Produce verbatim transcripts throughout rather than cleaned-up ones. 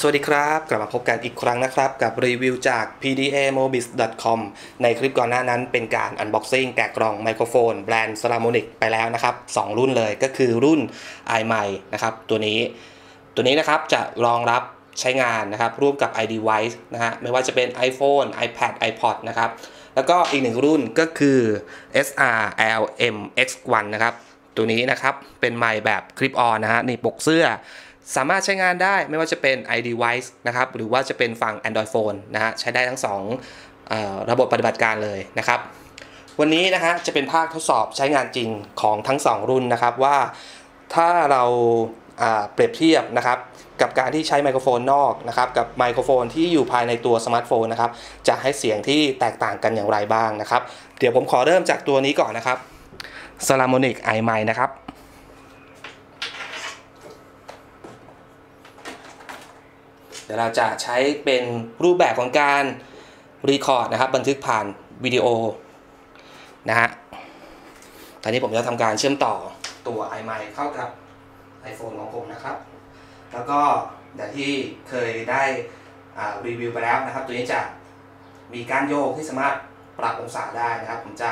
สวัสดีครับกลับมาพบกันอีกครั้งนะครับกับรีวิวจาก พี ดี เอ โมบิซ ดอท คอม ในคลิปก่อนหน้านั้นเป็นการ unboxing แกะกล่องไมโครโฟนแบรนด์ Saramonic ไปแล้วนะครับสองรุ่นเลยก็คือรุ่น iMic นะครับตัวนี้ตัวนี้นะครับจะรองรับใช้งานนะครับร่วมกับ iDevice นะฮะไม่ว่าจะเป็น iPhone iPad iPod นะครับแล้วก็อีกหนึ่งรุ่นก็คือ เอส อาร์ แอล เอ็ม เอ็กซ์ วัน นะครับตัวนี้นะครับเป็นไมค์แบบคลิปออนนะฮะนี่ปกเสื้อสามารถใช้งานได้ไม่ว่าจะเป็น iDevice นะครับหรือว่าจะเป็นฝั่ง Android Phone นะฮะใช้ได้ทั้งสองเอ่อระบบปฏิบัติการเลยนะครับวันนี้นะฮะจะเป็นภาคทดสอบใช้งานจริงของทั้งสองรุ่นนะครับว่าถ้าเราเปรียบเทียบนะครับกับการที่ใช้ไมโครโฟนนอกนะครับกับไมโครโฟนที่อยู่ภายในตัวสมาร์ทโฟนนะครับจะให้เสียงที่แตกต่างกันอย่างไรบ้างนะครับเดี๋ยวผมขอเริ่มจากตัวนี้ก่อนนะครับ Saramonic iMic นะครับเดี๋ยวเราจะใช้เป็นรูปแบบของการรีคอร์ดนะครับบันทึกผ่านวิดีโอนะฮะตอนนี้ผมจะทำการเชื่อมต่อตัว iMic เข้ากับ iPhone ของผมนะครับแล้วก็อย่างที่เคยได้รีวิวไปแล้วนะครับตัวนี้จะมีการโยกที่สามารถปรับองศาได้นะครับผมจะ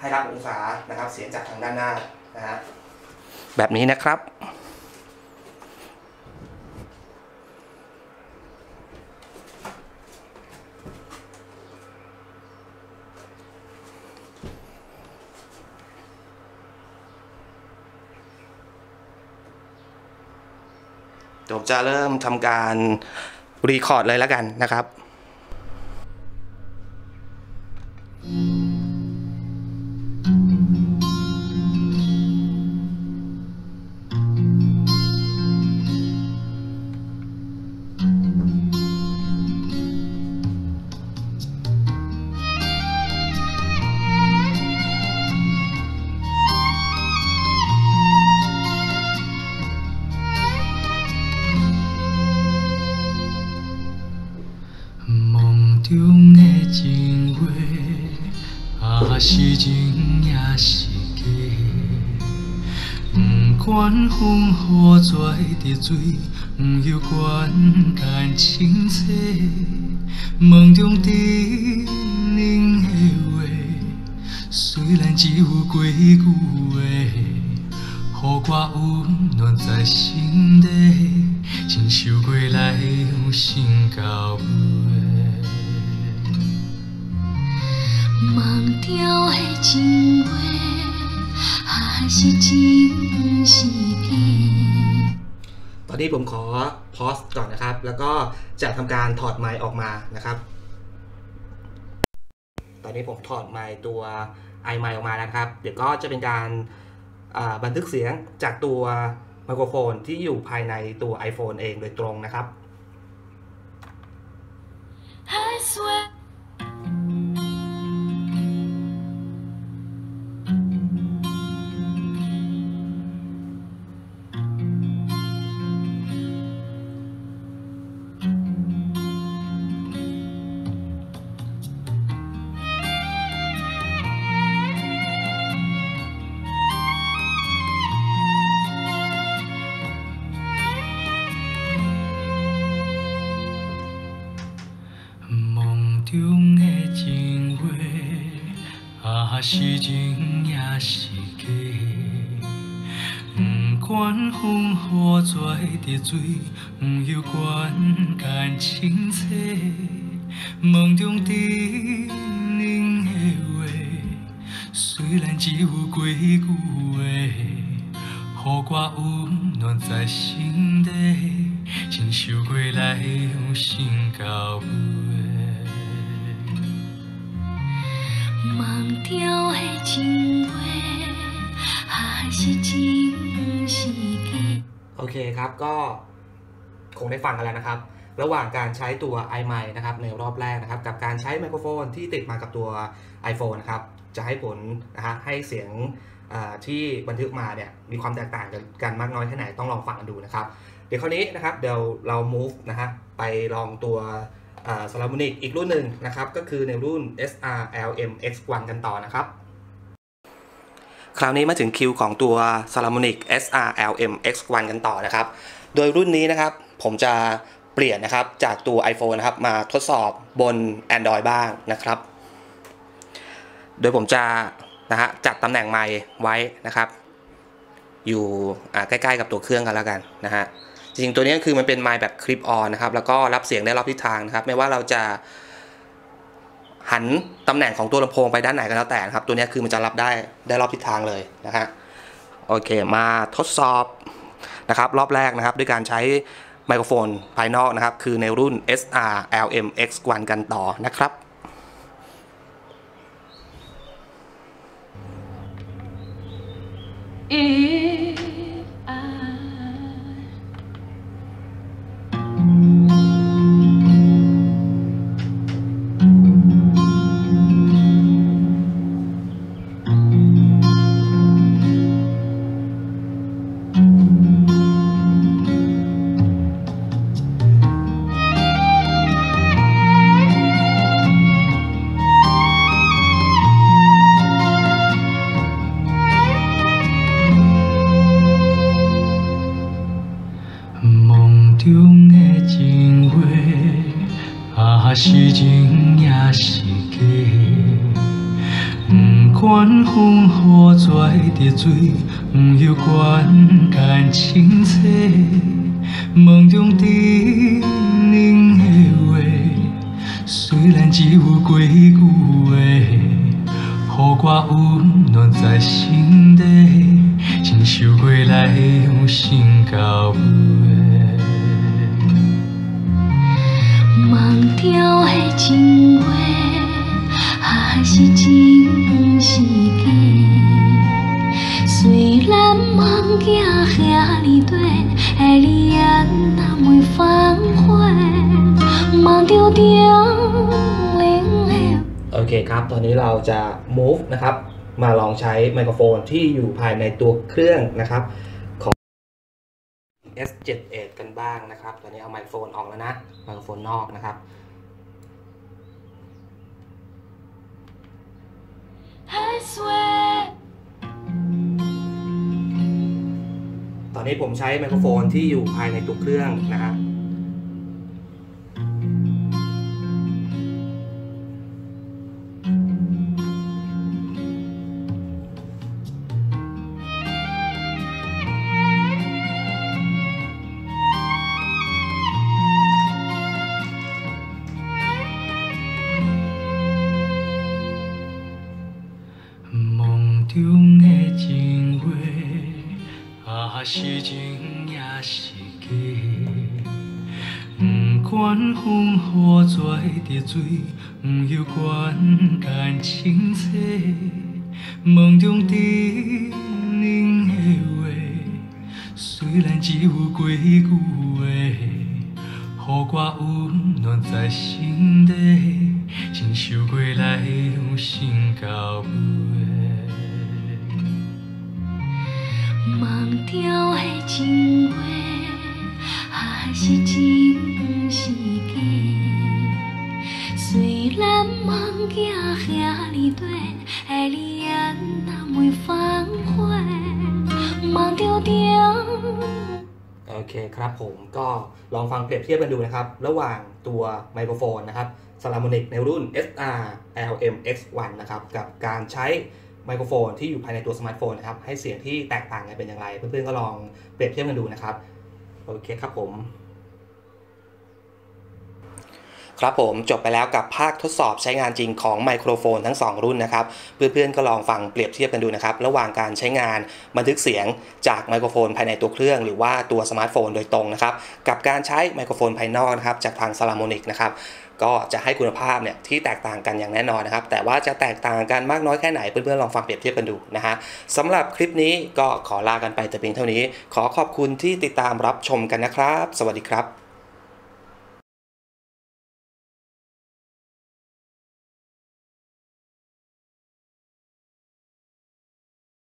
ให้รับองศานะครับเสียงจากทางด้านหน้านะฮะแบบนี้นะครับผมจะเริ่มทำการรีคอร์ดเลยแล้วกันนะครับ梦中的情话，也是真也是假。不管风雨再滴水，不忧管间清晰。梦中叮咛的话，虽然只有几句话，予我温暖在心底，亲手过来用心交袂。梦中的情话，还是真是假？ตอนนี้ผมขอ pause ก่อนนะครับแล้วก็จะทำการถอดไมค์ออกมานะครับตอนนี้ผมถอดไมค์ตัว iMic ออกมานะครับเดี๋ยวก็จะเป็นการบันทึกเสียงจากตัวไมโครโฟนที่อยู่ภายในตัว iPhone เองโดยตรงนะครับ梦中的情话，也是真也是假。不管风雨再滴水，不忧管间清晰。梦中叮咛的话，虽然只有几句话，予我温暖在心底，亲手过来用心交袂。梦中的情话，还是真是假？โอเคครับก็คงได้ฟังกันแล้วนะครับระหว่างการใช้ตัว iMic นะครับในรอบแรกนะครับกับการใช้ไมโครโฟนที่ติดมากับตัว iPhone นะครับจะให้ผลนะฮะให้เสียงที่บันทึกมาเนี่ยมีความแตกต่างกันมากน้อยแค่ไหนต้องลองฟังกันดูนะครับเดี๋ยวคราวนี้นะครับเดี๋ยวเรา move นะฮะไปลองตัวSaramonic อีกรุ่นหนึ่งนะครับก็คือในรุ่น เอส อาร์ แอล เอ็ม เอ็กซ์ วัน กันต่อนะครับคราวนี้มาถึงคิวของตัว Saramonic เอส อาร์ แอล เอ็ม เอ็กซ์ วัน กันต่อนะครับโดยรุ่นนี้นะครับผมจะ เปลี่ยนนะครับจากตัว iPhone นะครับมาทดสอบบน Android บ้างนะครับโดยผมจะนะฮะจัดตำแหน่งไมค์ไว้นะครับอยู่ใกล้ๆกับตัวเครื่องกันแล้วกันนะฮะจริงๆตัวนี้คือมันเป็นไมค์แบบคลิปออนนะครับแล้วก็รับเสียงได้รอบทิศทางนะครับไม่ว่าเราจะหันตำแหน่งของตัวลำโพงไปด้านไหนก็แล้วแต่นะครับตัวนี้คือมันจะรับได้ได้รอบทิศทางเลยนะฮะโอเคมาทดสอบนะครับรอบแรกนะครับด้วยการใช้ไมโครโฟนภายนอกนะครับคือในรุ่น เอส อาร์ แอล เอ็ม เอ็กซ์ วัน กันต่อนะครับIf I水不休管感情债，梦中叮咛的话，虽然只有几句话，予我温暖在心底，亲手过来用心交尾。梦中的情话，还是真是假？虽然梦境遐尼多，爱你也哪袂反悔。梦到叮咛的。โอเคครับตอนนี้เราจะ move นะครับมาลองใช้ไมโครโฟนที่อยู่ภายในตัวเครื่องนะครับของ เอส เจ็ด เอช กันบ้างนะครับตอนนี้เอาไมโครโฟนออกแล้วนะไมโครโฟนนอกนะครับตอนนี้ผมใช้ไมโครโฟนที่อยู่ภายในตัวเครื่องนะครับ是情也是假，不管风雨再滴水，不休管感情债。梦中叮咛的话，虽然只有几句话，予我温暖在心底，亲手过来用心交尾。梦中的情话，还是真不是假？虽然梦境遐尼多，爱你也哪袂反悔。梦到叮。โอเคครับผมก็ลองฟังเปรียบเทียบกันดูนะครับระหว่างตัวไมโครโฟนนะครับ Saramonic ในรุ่น เอส อาร์ แอล เอ็ม เอ็กซ์ วัน นะครับกับการใช้ไมโครโฟนที่อยู่ภายในตัวสมาร์ทโฟนนะครับให้เสียงที่แตกต่างกันเป็นอย่างไรเพื่อนๆก็ลองเปรียบเทียบกันดูนะครับโอเคครับผมครับผมจบไปแล้วกับภาคทดสอบใช้งานจริงของไมโครโฟนทั้งสองรุ่นนะครับเพื่อนๆก็ลองฟังเปรียบเทียบกันดูนะครับระหว่างการใช้งานบันทึกเสียงจากไมโครโฟนภายในตัวเครื่องหรือว่าตัวสมาร์ทโฟนโดยตรงนะครับกับการใช้ไมโครโฟนภายนอกนะครับจากทาง Saramonic นะครับก็จะให้คุณภาพเนี่ยที่แตกต่างกันอย่างแน่นอนนะครับแต่ว่าจะแตกต่างกันมากน้อยแค่ไหนเพื่อนๆลองฟังเปรียบเทียบกันดูนะฮะสำหรับคลิปนี้ก็ขอลากันไปแต่เพียงเท่านี้ขอขอบคุณที่ติดตามรับชมกันนะครับสวัสดีครับ